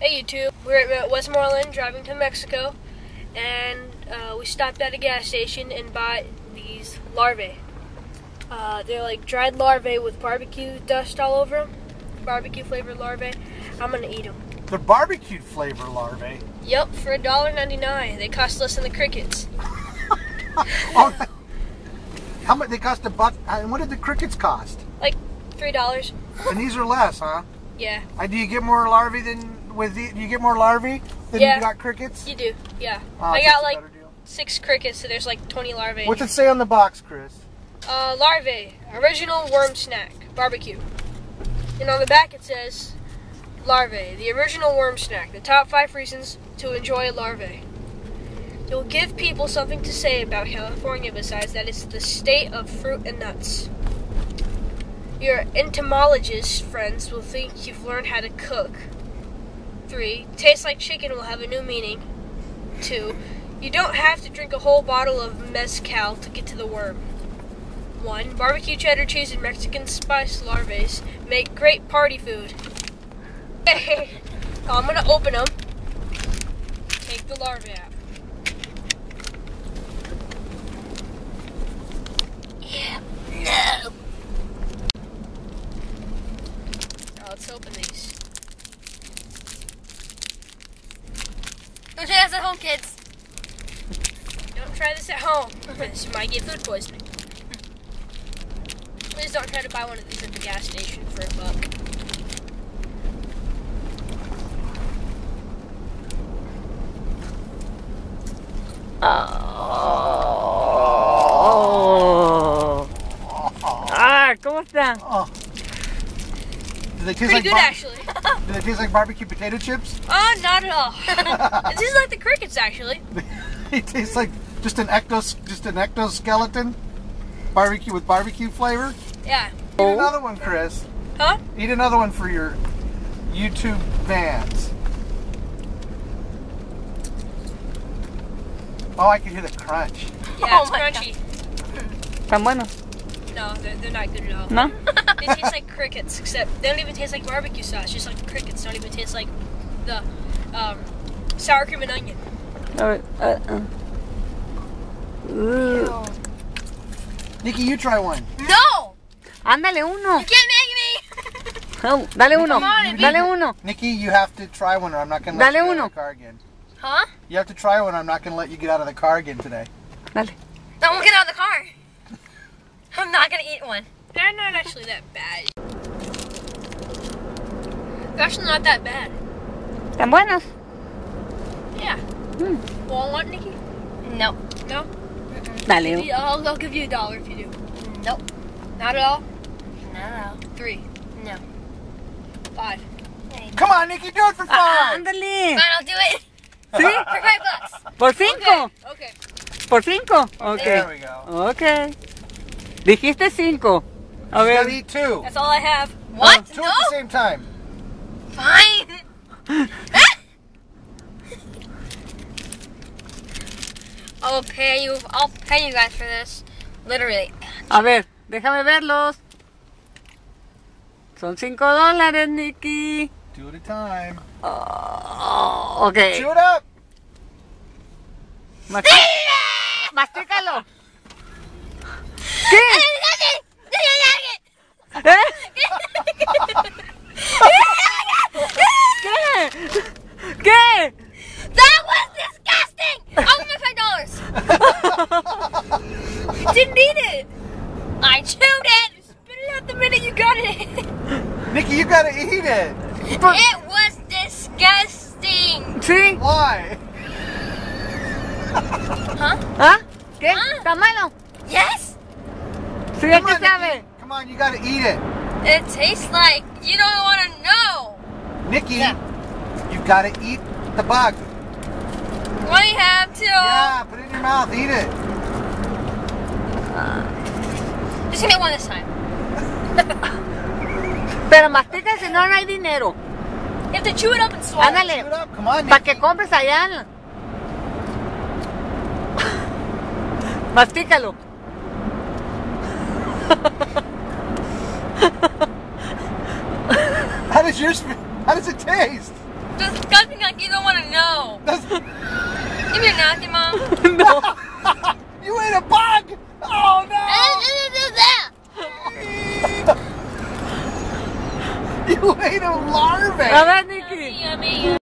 Hey YouTube, we're at Westmoreland driving to Mexico, and we stopped at a gas station and bought these larvae. They're like dried larvae with barbecue dust all over them, barbecue flavored larvae. I'm gonna eat them. The barbecue flavored larvae? Yep, for $1.99. They cost less than the crickets. Right. How much they cost? $1. And what did the crickets cost? Like $3. And these are less, huh? Yeah. Do you get more larvae than you got crickets? You do, yeah. I got like 6 crickets, so there's like 20 larvae. What's it say on the box, Chris? Larvae, original worm snack, barbecue. And on the back it says, larvae, the original worm snack, the top 5 reasons to enjoy larvae. It will give people something to say about California besides that it's the state of fruit and nuts. Your entomologist friends will think you've learned how to cook. 3. Tastes like chicken will have a new meaning. 2. You don't have to drink a whole bottle of mezcal to get to the worm. 1. Barbecue cheddar cheese and Mexican spice larvae make great party food. Okay, so I'm going to open them. Take the larvae out. Let's open these. Don't try this at home, kids. Don't try this at home. This might get food poisoning. Please don't try to buy one of these at the gas station for $1. Oh. Ah, ¿cómo están? Oh. Pretty good, actually. Do they taste like barbecue potato chips? Oh, not at all. This is like the crickets, actually. It tastes like just an ectoskeleton barbecue with barbecue flavor. Yeah. Eat another one, Chris. Huh? Eat another one for your YouTube fans. Oh, I can hear the crunch. Yeah, it's crunchy. Tan buenos. No, they're not good at all. No? They taste like crickets, except they don't even taste like barbecue sauce, just like crickets. They don't even taste like the sour cream and onion. Nikki, you try one. No! Andale uno. You can't make me! No, dale uno. Come on, dale uno. Nikki, you have to try one or I'm not going to let you get out of the car again. Huh? You have to try one or I'm not going to let you get out of the car again today. Dale. I won't get out of the car. I'm not going to eat one. They're not actually that bad. They're actually not that bad. Tan buenos. Yeah. Mm. Want one, Nikki? No. No? Dale. I'll give you $1 if you do. Nope. Not at all? Not at all. 3. No. 5. Come on, Nikki, do it for 5. Andale. Fine, I'll do it. ¿Sí? For $5. Por 5. Okay. Por 5. Okay. There we go. Okay. Dijiste 5. A ver. Study 2. That's all I have. What? Two no. At the same time. Fine. I'll pay you guys for this. Literally. A ver. Déjame verlos. Son $5, Nikki. 2 at a time. Oh, okay. Chew it up. Mastícalo. ¿Qué? ¿Qué? ¿Qué? That was disgusting! I'll give me $5. You didn't need it. I chewed it. You spit it out the minute you got it. Nikki, you gotta eat it. It was disgusting. See? Why? Huh? Huh? ¿Qué? ¿Está malo? Yes. Come on, you gotta eat it. It tastes like you don't want to know. Nikki, yeah. You gotta eat the bug. Well, you have to. Yeah, put it in your mouth, eat it. Just gonna get one this time. Pero mastica si no hay dinero. You have to chew it up and swallow. Ándale. Chew it up. Come on, Nikki. Para que compres allá. Mastícalo. How does it taste? disgusting, like you don't want to know. That's... Give me a nasty, Mom. No. You ate a bug! Oh, no! You ate a larvae! Yummy, yummy, yummy.